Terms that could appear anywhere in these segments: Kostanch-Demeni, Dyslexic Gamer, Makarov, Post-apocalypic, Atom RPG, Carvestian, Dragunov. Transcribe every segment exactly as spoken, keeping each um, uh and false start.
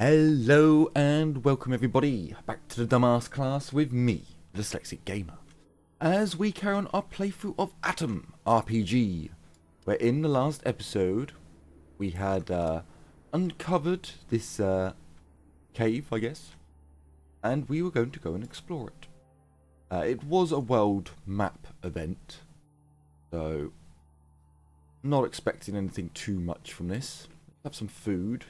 Hello and welcome everybody back to the Dumbass Class with me, Dyslexic Gamer, as we carry on our playthrough of Atom R P G, where in the last episode we had uh, uncovered this uh, cave, I guess, and we were going to go and explore it. Uh, it was a world map event, so not expecting anything too much from this. Have some food.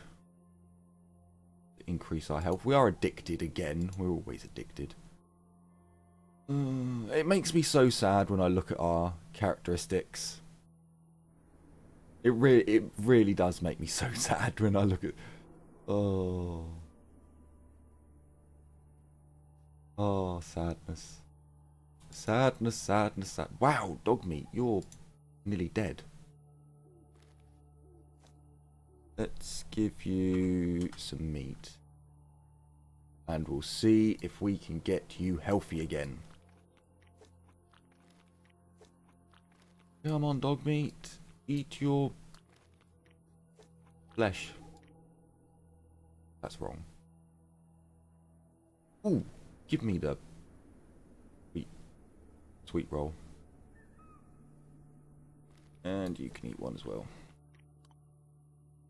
Increase our health. We are addicted again. We're always addicted. Uh, it makes me so sad when I look at our characteristics. It really, it really does make me so sad when I look at. Oh, oh, sadness, sadness, sadness. Sad. Wow, dog meat. You're nearly dead. Let's give you some meat. And we'll see if we can get you healthy again. Come on, dog meat. Eat your flesh. That's wrong. Ooh, give me the sweet, sweet roll. And you can eat one as well.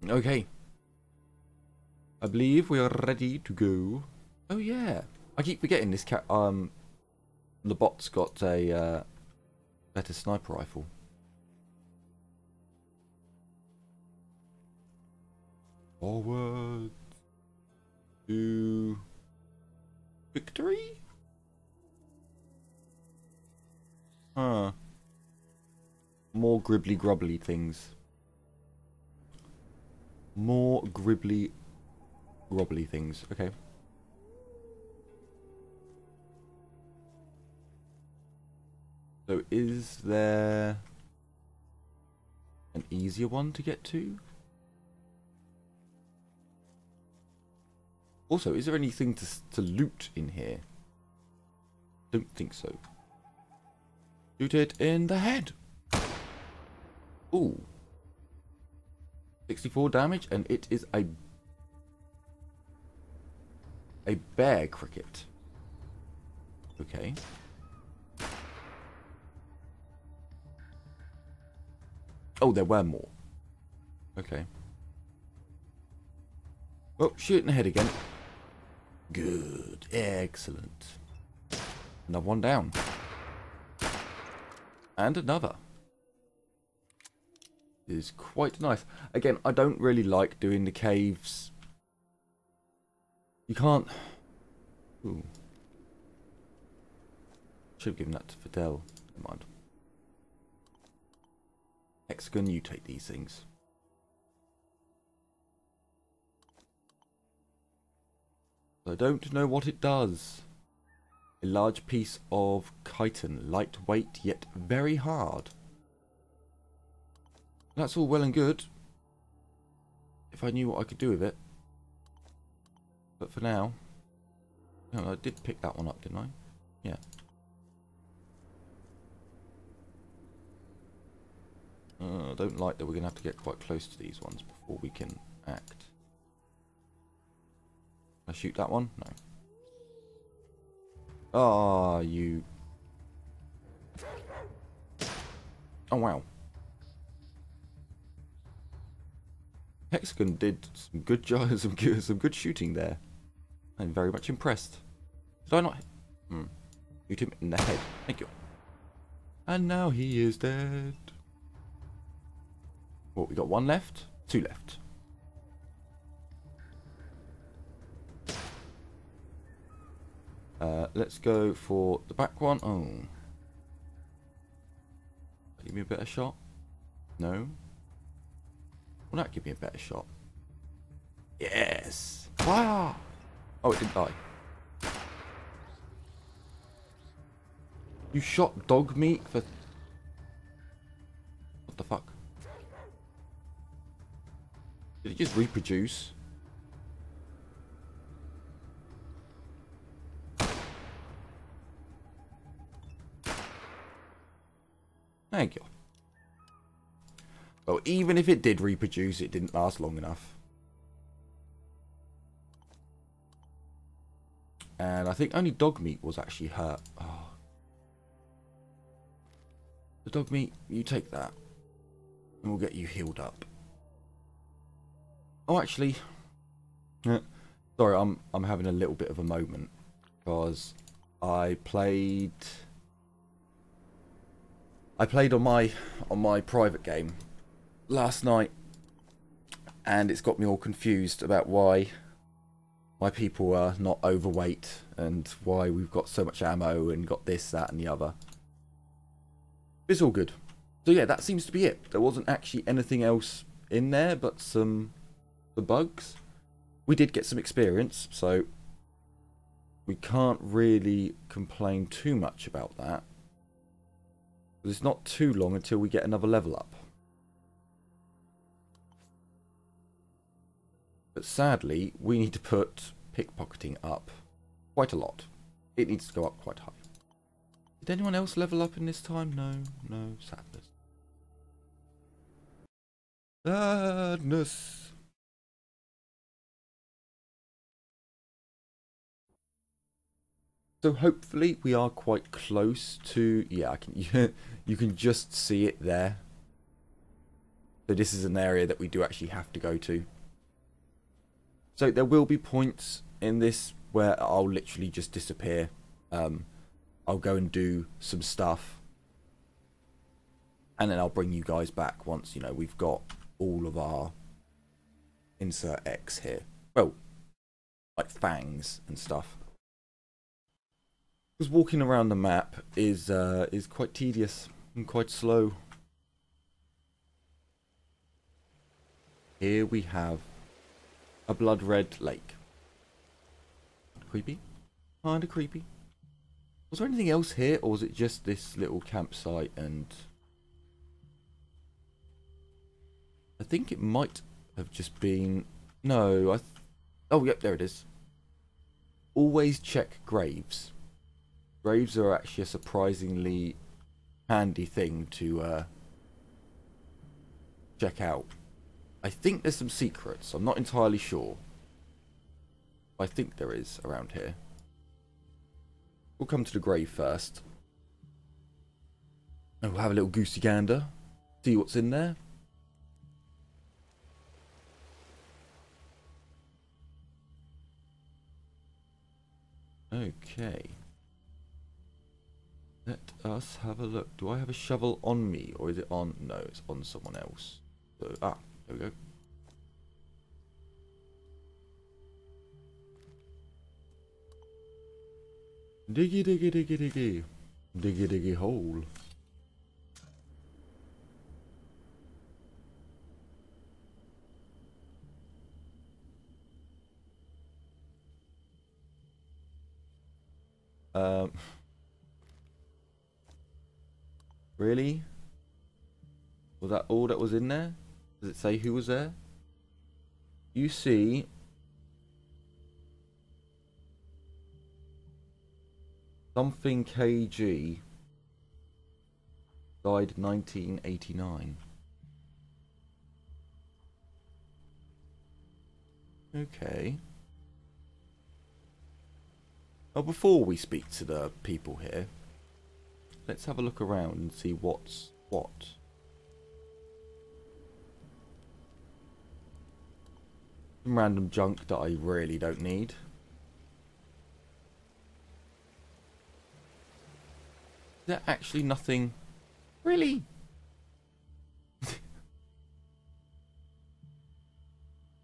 Okay. I believe we are ready to go. Oh yeah, I keep forgetting this cat. Um, the bot's got a uh, better sniper rifle. Forward to victory. Huh. More gribbly grubbly things. More gribbly grubbly things. Okay. So is there an easier one to get to? Also, is there anything to, to loot in here? Don't think so. Shoot it in the head! Ooh. sixty-four damage, and it is a, a bear cricket. Okay. Oh, there were more. Okay. Well, shoot in the head again. Good. Excellent. Another one down. And another. Is quite nice. Again, I don't really like doing the caves. You can't. Ooh. Should have given that to Fidel. Never mind. Hexagon, you take these things. I don't know what it does. A large piece of chitin, lightweight yet very hard. That's all well and good, if I knew what I could do with it. But for now... No, I did pick that one up, didn't I? Yeah. Uh, I don't like that we're going to have to get quite close to these ones before we can act. Can I shoot that one? No. Ah, you... Oh, wow. Hexagon did some good job, some good, some good shooting there. I'm very much impressed. Did I not? Hmm. Shoot him in the head. Thank you. And now he is dead. What, we got one left? Two left. Uh, let's go for the back one. Oh. Give me a better shot. No. Will that give me a better shot? Yes! Fire! Oh, it didn't die. You shot dog meat for... What the fuck? Did it just reproduce? Thank you. Well, even if it did reproduce, it didn't last long enough. And I think only dog meat was actually hurt. Oh. The dog meat, you take that. And we'll get you healed up. Oh, actually. Yeah. Sorry, I'm, I'm having a little bit of a moment. Because I played... I played on my on my private game last night, and it's got me all confused about why my people are not overweight and why we've got so much ammo and got this, that and the other. It's all good. So yeah, that seems to be it. There wasn't actually anything else in there but some the bugs. We did get some experience, so we can't really complain too much about that. It's not too long until we get another level up. But sadly, we need to put pickpocketing up quite a lot. It needs to go up quite high. Did anyone else level up in this time? No, no, sadness. Sadness. So hopefully we are quite close to, yeah, I can, you can just see it there. So this is an area that we do actually have to go to. So there will be points in this where I'll literally just disappear. Um, I'll go and do some stuff. And then I'll bring you guys back once, you know, we've got all of our insert X here. Well, like fangs and stuff. Because walking around the map is uh, is quite tedious and quite slow. Here we have a blood red lake. Creepy, kind of creepy. Was there anything else here, or was it just this little campsite? And I think it might have just been no. I th oh yep, there it is. Always check graves. Graves are actually a surprisingly handy thing to uh, check out. I think there's some secrets. I'm not entirely sure. I think there is around here. We'll come to the grave first. And we'll have a little goosey gander. See what's in there. Okay. Let us have a look. Do I have a shovel on me, or is it on? No, it's on someone else. So, ah, there we go. Diggy, diggy, diggy, diggy. Diggy, diggy hole. Um... Really? Was that all that was in there? Does it say who was there? You see... Something K G died nineteen eighty-nine. Okay. Now before we speak to the people here, let's have a look around and see what's what. Some random junk that I really don't need. There's actually nothing... Really? Is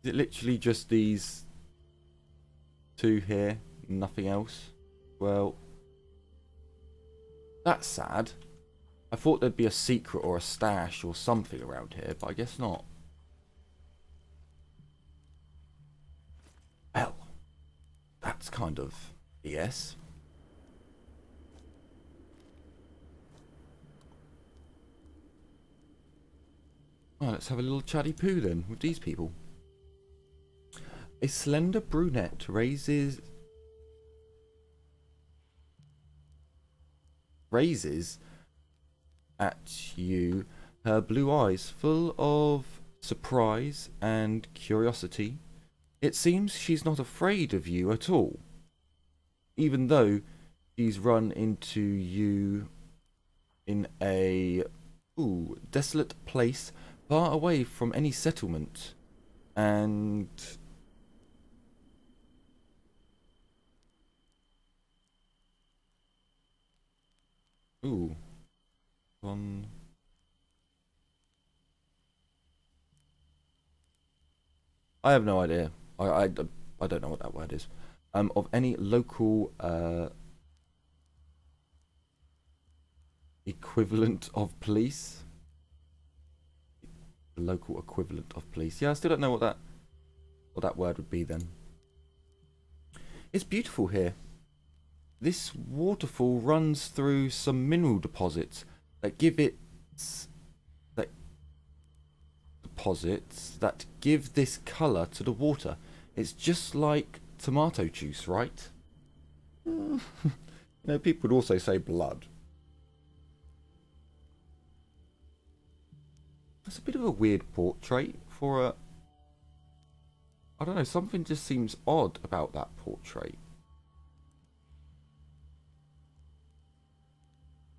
it literally just these two here? Nothing else? Well... That's sad. I thought there'd be a secret or a stash or something around here, but I guess not. Well, that's kind of B S. Well, let's have a little chatty poo then with these people. A slender brunette raises... raises at you, her blue eyes full of surprise and curiosity. It seems she's not afraid of you at all, even though she's run into you in a ooh, desolate place far away from any settlement, and ooh, one. I have no idea. I, I, I don't know what that word is. Um, of any local uh, equivalent of police. The local equivalent of police. Yeah, I still don't know what that what that word would be then. It's beautiful here. This waterfall runs through some mineral deposits that give it that deposits that give this colour to the water. It's just like tomato juice, right? You know, people would also say blood. That's a bit of a weird portrait for a... I don't know, something just seems odd about that portrait.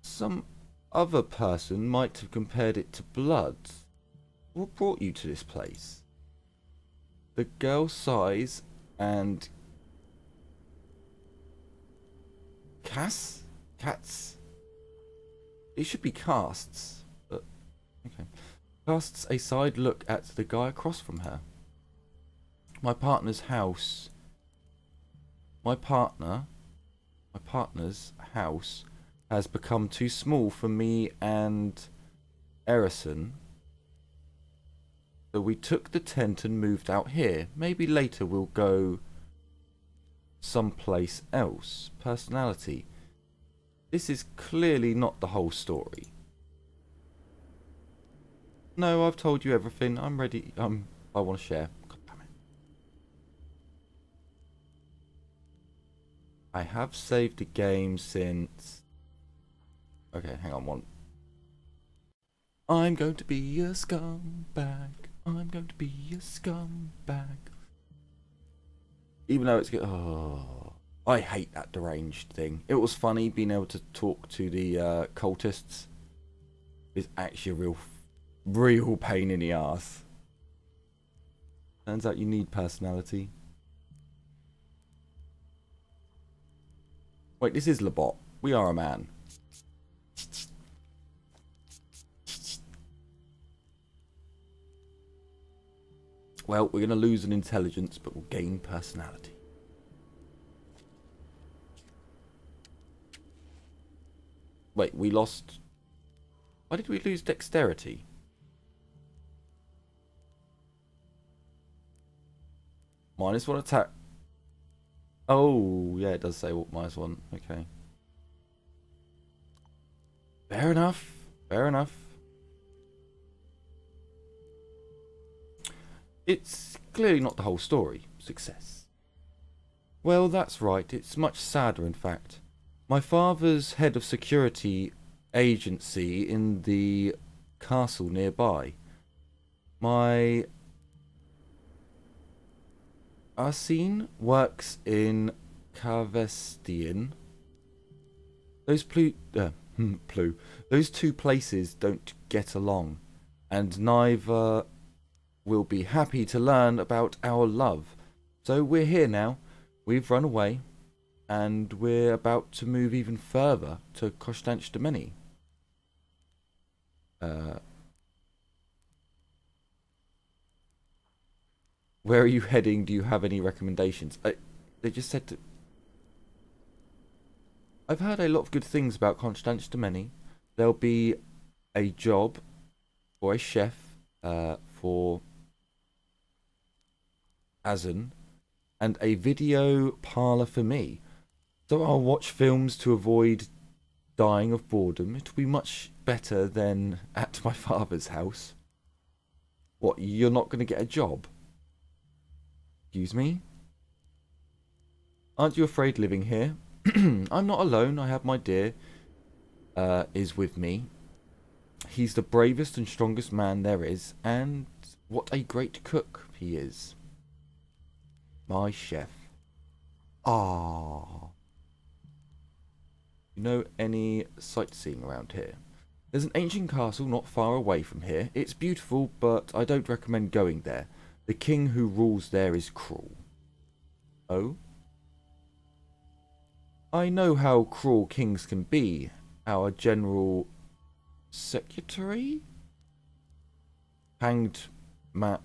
Some other person might have compared it to blood. What brought you to this place? The girl sighs and... Cass? Cats? It should be casts, but... Okay. Casts a side look at the guy across from her. My partner's house... My partner... My partner's house... has become too small for me and Erison, so we took the tent and moved out here. Maybe later we'll go someplace else. Personality. This is clearly not the whole story. No, I've told you everything. I'm ready. Um, I want to share. God damn it. I have saved the game since... Okay, hang on one. I'm going to be a scumbag. I'm going to be a scumbag. Even though it's good. Oh, I hate that deranged thing. It was funny being able to talk to the uh, cultists. It's actually a real, real pain in the ass. Turns out you need personality. Wait, this is Labot. We are a man. Well, we're going to lose an intelligence, but we'll gain personality. Wait, we lost... Why did we lose dexterity? Minus one attack. Oh, yeah, it does say what minus one. Okay. Fair enough. Fair enough. It's clearly not the whole story. Success. Well, that's right. It's much sadder, in fact. My father's head of security agency in the castle nearby. My... Arsene works in Carvestian. Those plu... Uh, plu. Those two places don't get along. And neither... We'll be happy to learn about our love. So we're here now. We've run away. And we're about to move even further to Kostanch-Demeni. Uh, where are you heading? Do you have any recommendations? I, they just said to... I've heard a lot of good things about Kostanch-Demeni. There'll be a job or a chef uh, for... Azen, and a video parlor for me. So I'll watch films to avoid dying of boredom. It'll be much better than at my father's house. What, you're not going to get a job? Excuse me? Aren't you afraid living here? I'm not alone. I have my dear uh, is with me. He's the bravest and strongest man there is, and what a great cook he is. My chef. Ah. You know any sightseeing around here? There's an ancient castle not far away from here. It's beautiful, but I don't recommend going there. The king who rules there is cruel. Oh? I know how cruel kings can be. Our general secretary? Hanged ma...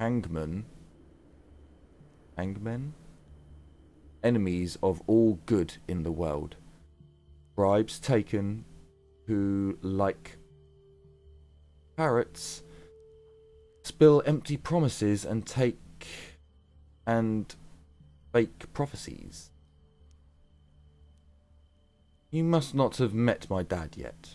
Hangman? Hangmen? Enemies of all good in the world. Bribes taken who, like parrots, spill empty promises and take and fake prophecies. You must not have met my dad yet.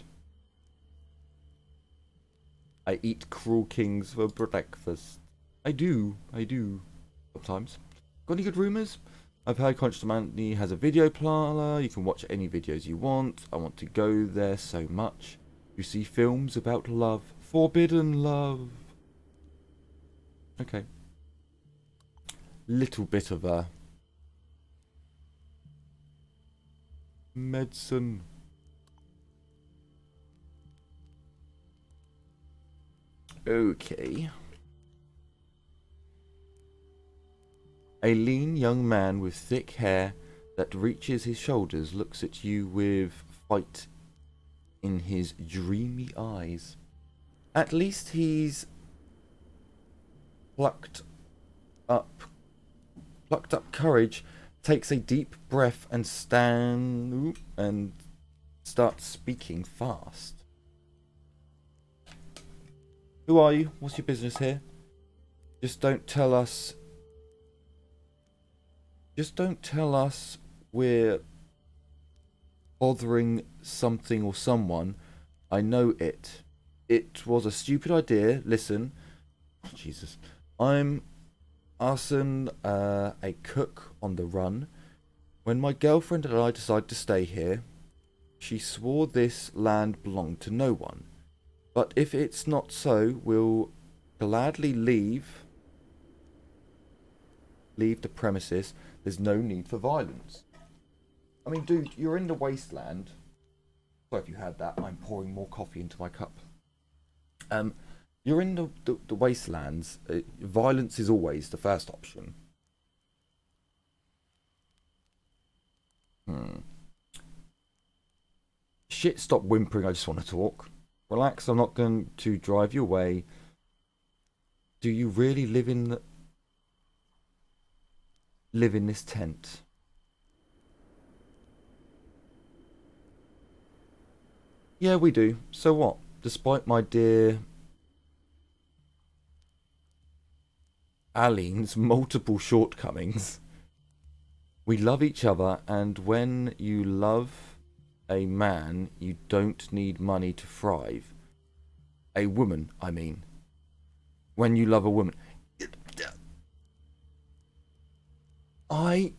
I eat cruel kings for breakfast. I do, I do, sometimes. Got any good rumours? I've heard Constantine has a video parlor. You can watch any videos you want. I want to go there so much. You see films about love. Forbidden love. Okay. Little bit of a... medicine. Okay. A lean young man with thick hair that reaches his shoulders looks at you with fight in his dreamy eyes. At least he's plucked up, plucked up courage, takes a deep breath and stand and starts speaking fast. Who are you? What's your business here? Just don't tell us. Just don't tell us we're bothering something or someone. I know it. It was a stupid idea. Listen. Oh, Jesus. I'm Arson, uh, a cook on the run. When my girlfriend and I decided to stay here, she swore this land belonged to no one. But if it's not so, we'll gladly leave. Leave the premises. There's no need for violence. I mean, dude, you're in the wasteland. Sorry if you heard that. I'm pouring more coffee into my cup. Um, you're in the, the, the wastelands. Uh, violence is always the first option. Hmm. Shit, stop whimpering. I just want to talk. Relax, I'm not going to drive you away. Do you really live in the... live in this tent? Yeah, we do. So what? Despite my dear Aline's multiple shortcomings, we love each other, and when you love a man, you don't need money to thrive. A woman, I mean. When you love a woman. I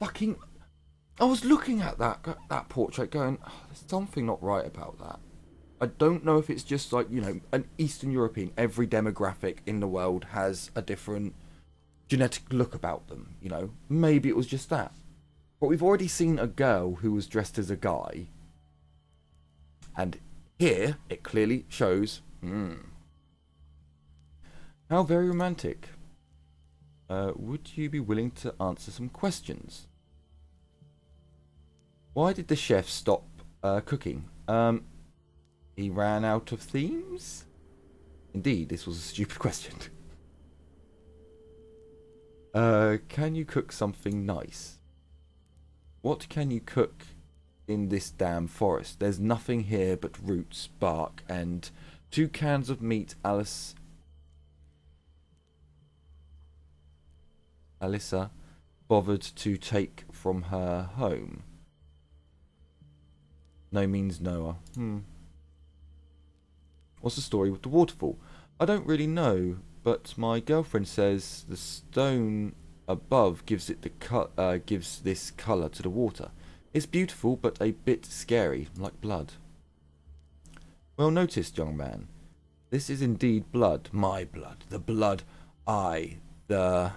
fucking, I was looking at that that portrait going, oh, there's something not right about that. I don't know if it's just like, you know, an Eastern European, every demographic in the world has a different genetic look about them, you know. Maybe it was just that. But we've already seen a girl who was dressed as a guy. And here it clearly shows, hmm. How very romantic. Uh, would you be willing to answer some questions? Why did the chef stop uh, cooking? Um, he ran out of themes? Indeed, this was a stupid question. uh, can you cook something nice? What can you cook in this damn forest? There's nothing here but roots, bark, and two cans of meat, Alice... Alyssa bothered to take from her home. No means Noah. Hmm. What's the story with the waterfall? I don't really know, but my girlfriend says the stone above gives it the co- uh, gives this colour to the water. It's beautiful, but a bit scary, like blood. Well noticed, young man. This is indeed blood, my blood, the blood I, the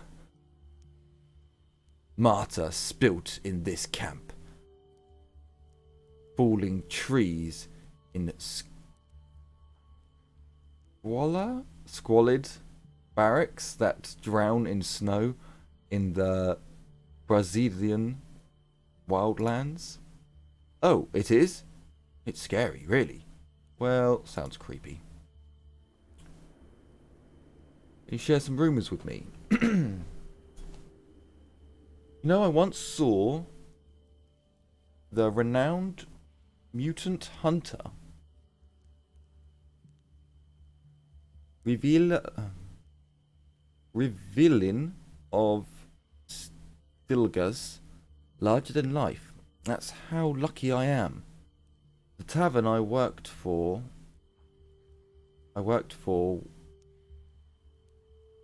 martyr, spilt in this camp. Falling trees in squalor, squalid barracks that drown in snow in the Brazilian wildlands. Oh, it is? It's scary, really. Well, sounds creepy. You share some rumours with me. You know, I once saw the renowned mutant hunter reveal, uh, revealing of Stilgas larger than life. That's how lucky I am. The tavern I worked for, I worked for,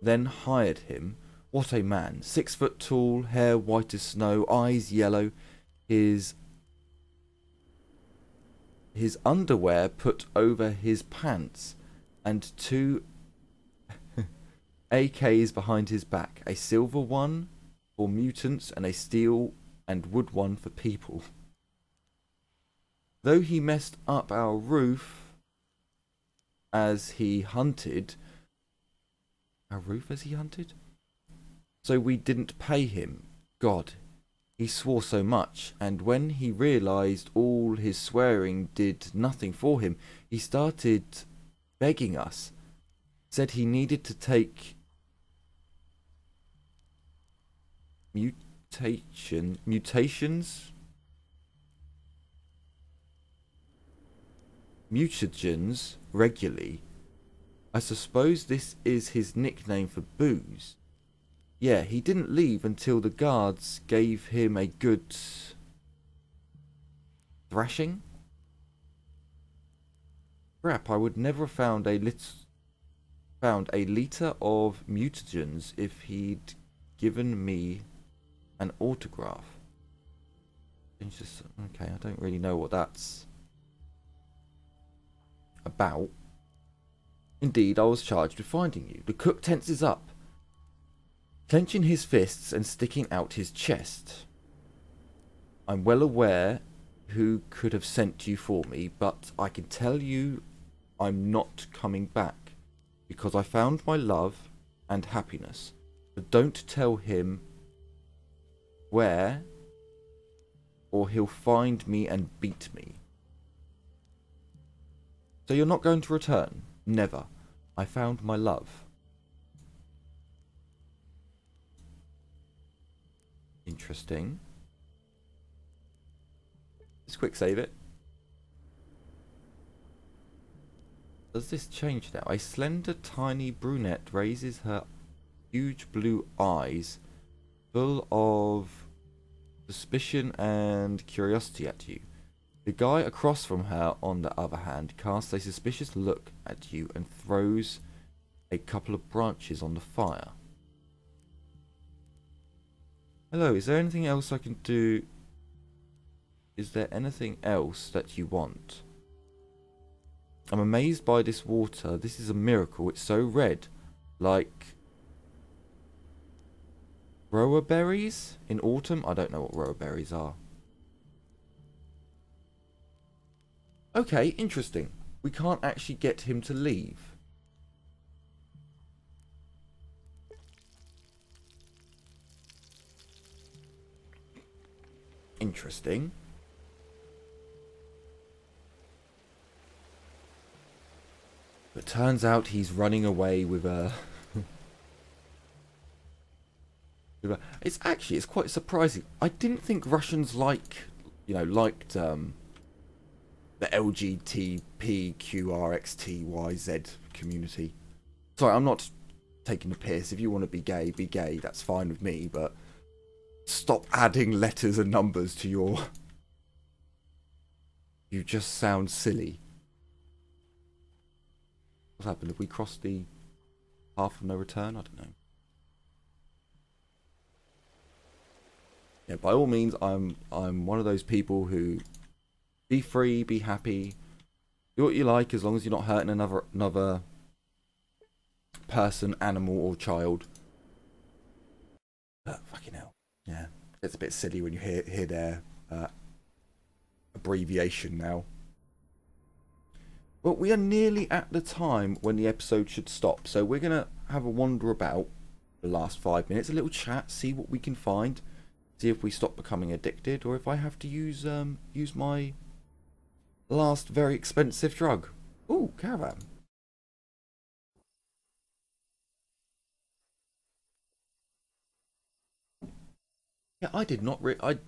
then hired him. What a man, six foot tall, hair white as snow, eyes yellow, his his underwear put over his pants, and two A Ks behind his back, a silver one for mutants and a steel and wood one for people. Though he messed up our roof as he hunted, our roof as he hunted? So we didn't pay him. God, he swore so much, and when he realised all his swearing did nothing for him, he started begging us. Said he needed to take mutation, mutations? Mutagens regularly. I suppose this is his nickname for booze. Yeah, he didn't leave until the guards gave him a good thrashing. Crap, I would never have found a lit found a litre of mutagens if he'd given me an autograph. It's just, okay, I don't really know what that's about. Indeed, I was charged with finding you. The cook tenses up, clenching his fists and sticking out his chest. I'm well aware who could have sent you for me, but I can tell you I'm not coming back, because I found my love and happiness. But don't tell him where, or he'll find me and beat me. So you're not going to return? Never. I found my love. Interesting. Let's quick save it. Does this change now? A slender, tiny brunette raises her huge blue eyes, full of suspicion and curiosity at you. The guy across from her, on the other hand, casts a suspicious look at you and throws a couple of branches on the fire. Hello, is there anything else I can do? Is there anything else that you want? I'm amazed by this water. This is a miracle. It's so red, like roa berries in autumn? I don't know what roa berries are. Okay, interesting. We can't actually get him to leave. Interesting. But turns out he's running away with a... with a it's actually, it's quite surprising. I didn't think Russians like, you know, liked... Um, the L G B T Q R X T Y Z community. Sorry, I'm not taking the piss. If you want to be gay, be gay. That's fine with me, but stop adding letters and numbers to your... You just sound silly. What's happened? Have we crossed the path of no return? I don't know. Yeah, by all means, I'm I'm one of those people who... Be free, be happy, do what you like as long as you're not hurting another another person, animal, or child. But fucking hell, yeah, it's a bit silly when you hear hear their uh, abbreviation now. But we are nearly at the time when the episode should stop, so we're gonna have a wander about the last five minutes, a little chat, see what we can find, see if we stop becoming addicted, or if I have to use um use my last very expensive drug. Ooh, caravan. Yeah, I did not. Re I.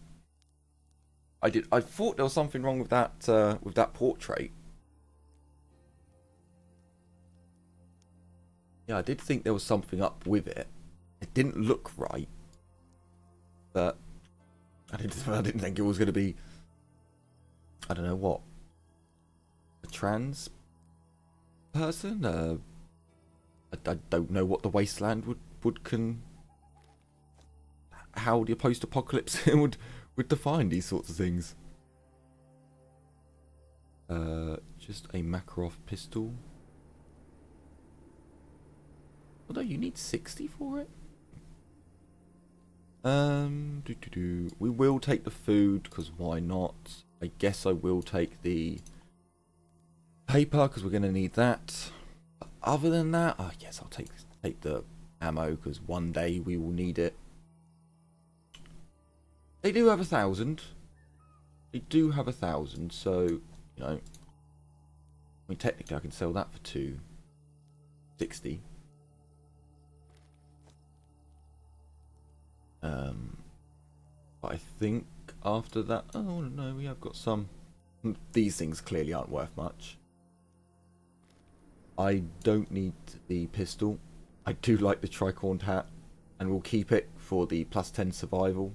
I did. I thought there was something wrong with that uh, with that portrait. Yeah, I did think there was something up with it. It didn't look right, but I didn't. I didn't think it was going to be. I don't know what. A trans person? Uh, I, I don't know what the wasteland would would can. How the post-apocalypse would would define these sorts of things. Uh, just a Makarov pistol. Although you need sixty for it. Um, do do do. We will take the food because why not? I guess I will take the paper because we're going to need that. But other than that, I guess I'll take take the ammo because one day we will need it. They do have a thousand. They do have a thousand, so, you know. I mean, technically I can sell that for two sixty. Um, but I think after that... Oh, no, we have got some... These things clearly aren't worth much. I don't need the pistol. I do like the tricorned hat, and we'll keep it for the plus ten survival.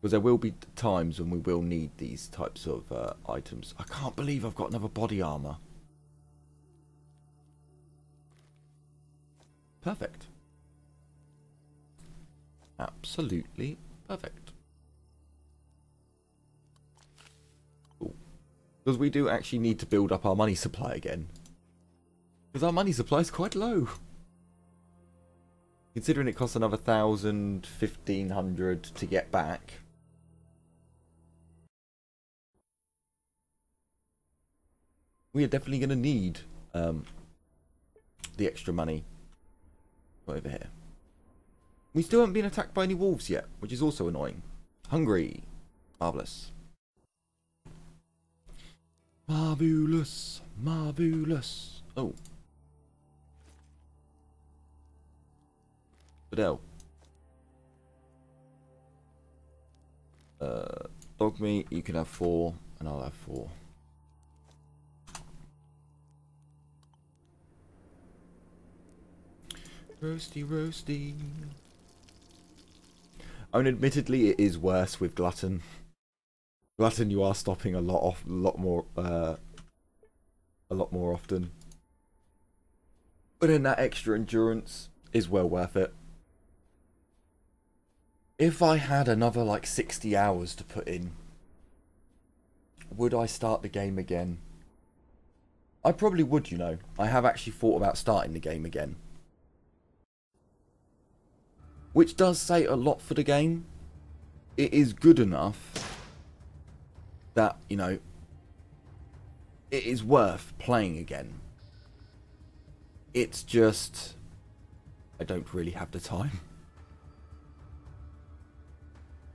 Because there will be times when we will need these types of uh, items. I can't believe I've got another body armor. Perfect. Absolutely perfect. Cool. Because we do actually need to build up our money supply again. Because our money supply is quite low. Considering it costs another thousand, fifteen hundred to get back. We are definitely going to need um, the extra money over here. We still haven't been attacked by any wolves yet, which is also annoying. Hungry. Marvellous. Marvellous. Marvellous. Oh. Fidel. Uh, dog meat, you can have four, and I'll have four. Roasty, roasty. I mean, admittedly, it is worse with glutton. Glutton, you are stopping a lot off, a lot more, uh, a lot more often. But then that extra endurance is well worth it. If I had another like sixty hours to put in, would I start the game again? I probably would, you know. I have actually thought about starting the game again. Which does say a lot for the game. It is good enough that, you know, it is worth playing again. It's just, I don't really have the time.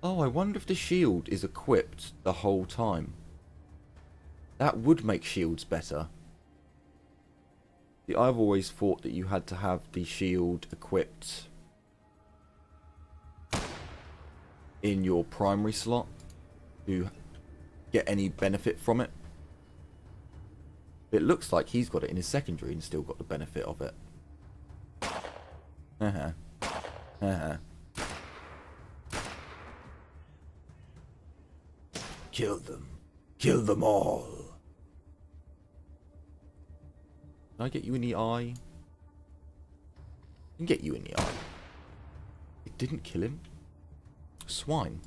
Oh, I wonder if the shield is equipped the whole time. That would make shields better. See, I've always thought that you had to have the shield equipped in your primary slot to get any benefit from it. It looks like he's got it in his secondary and still got the benefit of it. Uh-huh. Uh-huh. Kill them. Kill them all. Can I get you in the eye? I can get you in the eye. It didn't kill him. Swine.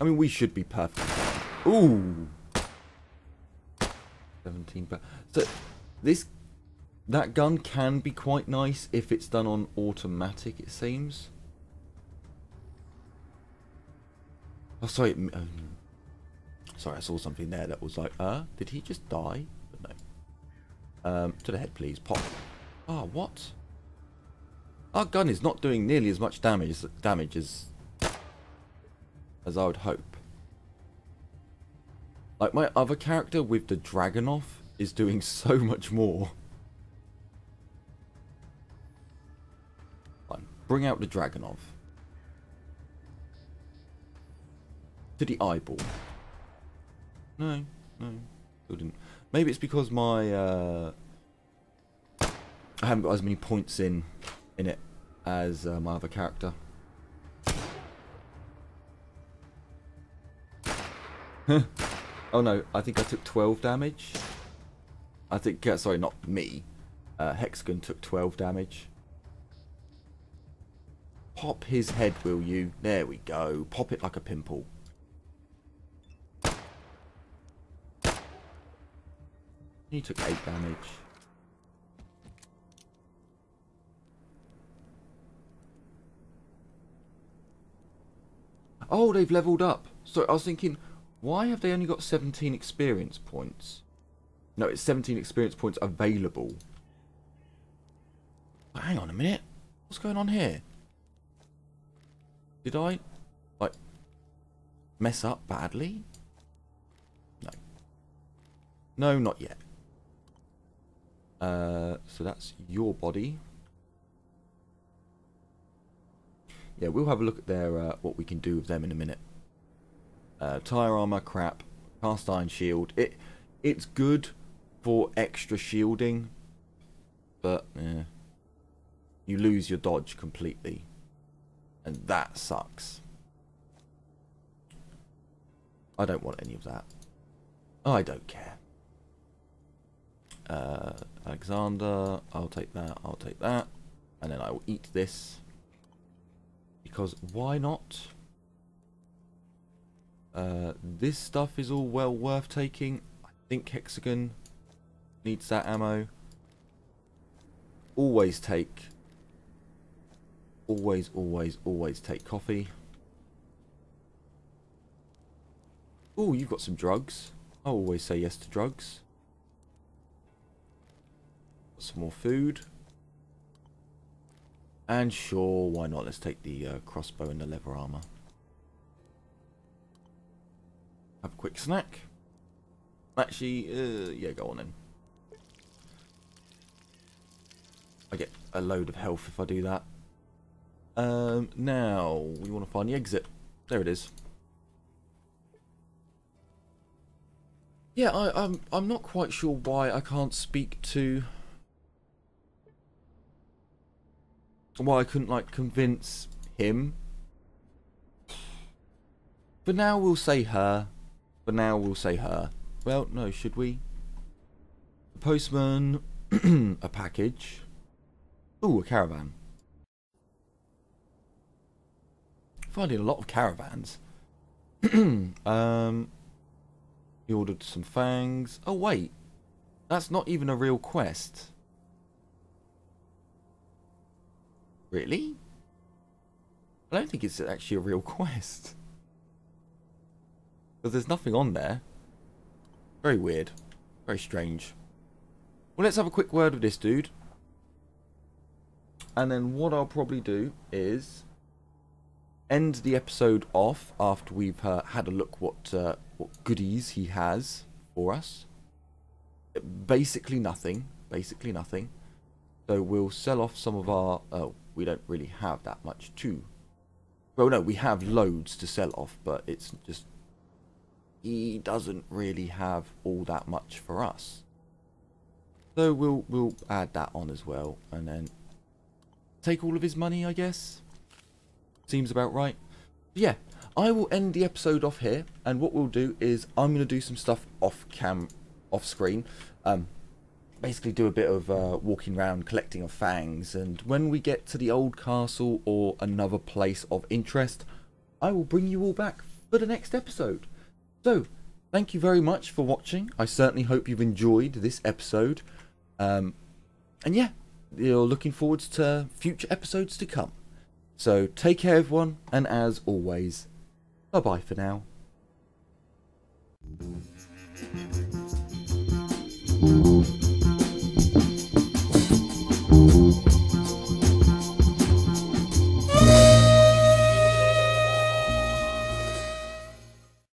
I mean, we should be perfect. Ooh! seventeen pounds. So, this... That gun can be quite nice if it's done on automatic, it seems. Oh, sorry. Um, sorry, I saw something there that was like, uh, did he just die? But no. Um, to the head, please. Pop. Ah, oh, what? Our gun is not doing nearly as much damage, damage as, as I would hope. Like, my other character with the Dragunov is doing so much more. Bring out the Dragunov. To the eyeball. No, no, still didn't. Maybe it's because my uh, I haven't got as many points in in it as uh, my other character. Oh no, I think I took twelve damage. I think uh, sorry, not me. Uh, Hexagon took twelve damage. Pop his head, will you? There we go. Pop it like a pimple. He took eight damage. Oh, they've leveled up. So I was thinking, why have they only got seventeen experience points? No, it's seventeen experience points available. But hang on a minute. What's going on here? Did I, like, mess up badly? No. No, not yet. Uh, so that's your body. Yeah, we'll have a look at their, uh, what we can do with them in a minute. Uh, tire armor, crap. Cast iron shield. It, it's good for extra shielding. But, eh, you lose your dodge completely. And that sucks. I don't want any of that. I don't care. Uh, Alexander, I'll take that, I'll take that. And then I will eat this. Because why not? Uh, this stuff is all well worth taking. I think Hexagon needs that ammo. Always take... Always, always, always take coffee. Oh, you've got some drugs. I always say yes to drugs. Got some more food. And sure, why not? Let's take the uh, crossbow and the leather armor. Have a quick snack. Actually, uh, yeah, go on then. I get a load of health if I do that. Um, now, we want to find the exit. There it is. Yeah, I, I'm, I'm not quite sure why I can't speak to... Why I couldn't, like, convince him. For now, we'll say her. For now, we'll say her. Well, no, should we? The postman... a package. Ooh, a caravan. Finding a lot of caravans. um, he ordered some fangs. Oh wait, that's not even a real quest. Really? I don't think it's actually a real quest. Because there's nothing on there. Very weird. Very strange. Well, let's have a quick word with this dude. And then what I'll probably do is... end the episode off after we've uh, had a look what uh, what goodies he has for us. Basically nothing. Basically nothing. So we'll sell off some of our... Oh, we don't really have that much too. Well, no, we have loads to sell off, but it's just... He doesn't really have all that much for us. So we'll, we'll add that on as well. And then take all of his money, I guess. Seems about right. Yeah, I will end the episode off here, and what we'll do is I'm going to do some stuff off cam, off screen. Um, basically do a bit of uh, walking around, collecting of fangs, and when we get to the old castle or another place of interest, I will bring you all back for the next episode. So thank you very much for watching. I certainly hope you've enjoyed this episode. Um, and yeah, you're looking forward to future episodes to come. So take care everyone, and as always, bye bye for now.